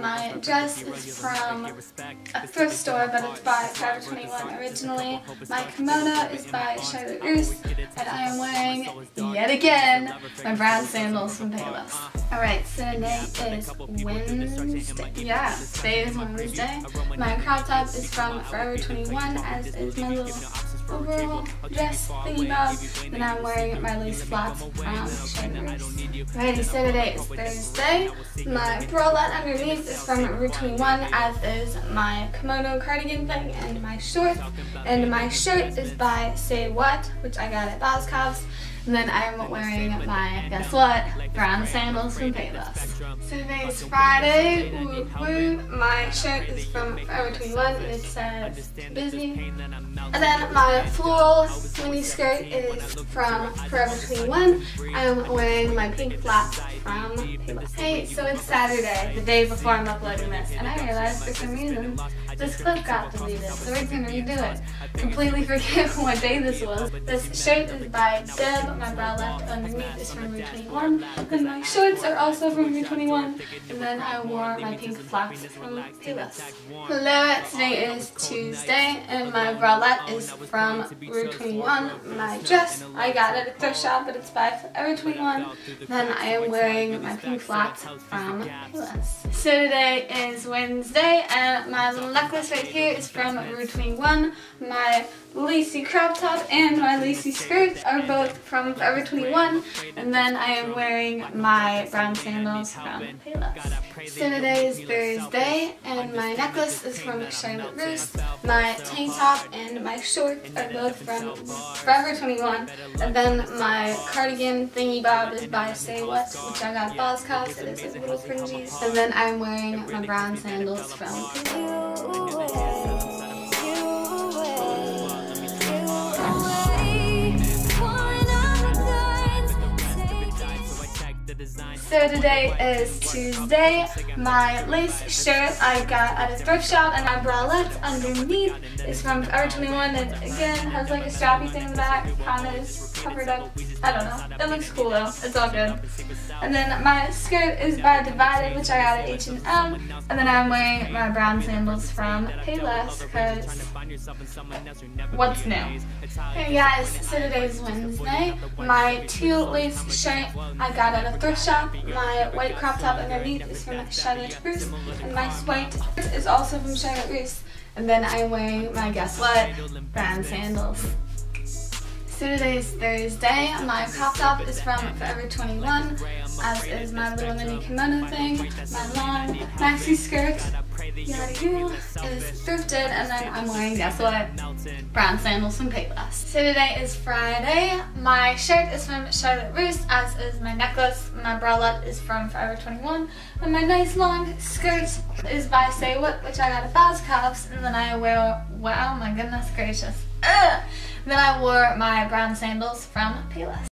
my dress is from a thrift store, but it's by Forever 21 originally. My kimono is by Charlotte Russe, and I am wearing, yet again, my brown sandals from Payless. Alright, so today is Wednesday. Yeah, today is Wednesday. My crop top is from Forever 21, as is my little overall dress thingy bob. Then I'm wearing my lace flats from Charlotte Russe. Alrighty, so today is Thursday. My bralette underneath is from Rue 21, as is my kimono cardigan thing and my shorts. And my shirt is by Say What, which I got at Bosco's. And then I'm wearing my, guess what, brown sandals from Payless. So today is Friday. My shirt is from Forever 21 and it says busy. And then my floral mini skirt is from Forever 21. I'm wearing my pink flats from Payless. Hey, so it's Saturday, the day before I'm uploading this, and I realized for some reason this clip got deleted, so we're gonna redo it. Completely forget what day this was. This shirt is by Deb. My bralette underneath is from Rue 21. Then my shorts are also from Rue 21. And then I wore my pink flats from Payless. Hello, today is Tuesday, and my bralette is from Rue 21. My dress, I got it at a thrift shop, but it's by Forever 21. Then I am wearing my pink flats from Payless. So today is Wednesday, and my little necklace right here is from Rue 21. My lacy crop top and my lacy skirt are both from Forever 21, and then I am wearing my brown sandals from Payless. So today is Thursday, and my necklace is from Charlotte Russe. My tank top and my shorts are both from Forever 21, and then my cardigan thingy bob is by Say What, which I got at Bosco's. It is a little fringies, and then I'm wearing my brown sandals from Payless. So today is Tuesday. My lace shirt I got at a thrift shop, and my bralette underneath is from Forever 21, and again has like a strappy thing in the back, kinda is covered up. I don't know. It looks cool though. It's all good. And then my skirt is by Divided, which I got at H&M, and then I'm wearing my brown sandals from Payless, because what's new? Hey guys, so today's Wednesday. My teal lace shirt I got at a thrift shop. My white crop top underneath is from Charlotte Russe, and my white shirt is also from Charlotte Russe. And then I'm wearing my, guess what, brown sandals. So today is Thursday. My crop top is from Forever 21, as is my little mini kimono thing. My long maxi skirt, is thrifted, and then I'm wearing, guess what, brown sandals from Payless. So today is Friday. My shirt is from Charlotte Russe, as is my necklace. My bralette is from Forever 21, and my nice long skirt is by Say What, which I got at Bosco's, and then I wear, wow, my goodness gracious, then I wore my brown sandals from Payless.